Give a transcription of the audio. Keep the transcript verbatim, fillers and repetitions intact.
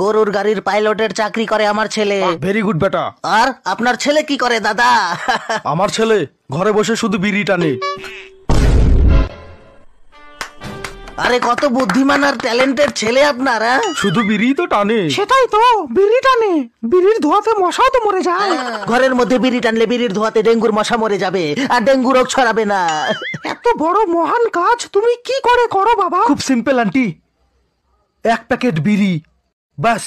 গরুর গাড়ির পাইলটের চাকরি করে আমার ছেলে। ভেরি গুড বেটা। আর আপনার ছেলে কি করে দাদা? আমার ছেলে ঘরে বসে শুধু বিড়ি টানে। আরে কত বুদ্ধিমান আর ট্যালেন্টেড ছেলে আপনার। শুধু বিড়ি তো টানে। সেটাই তো, বিড়ি টানে। বিড়ির ধোঁয়াতে মশা তো মরে যায়। ঘরের মধ্যে বিড়ি টানলে বিড়ির ধোঁয়াতে ডেঙ্গুর মশা মরে যাবে আর ডেঙ্গু রোগ ছড়াবে না। এত বড় মহান কাজ তুমি কি করে করো বাবা? খুব সিম্পল আন্টি, এক প্যাকেট বিড়ি, বাস।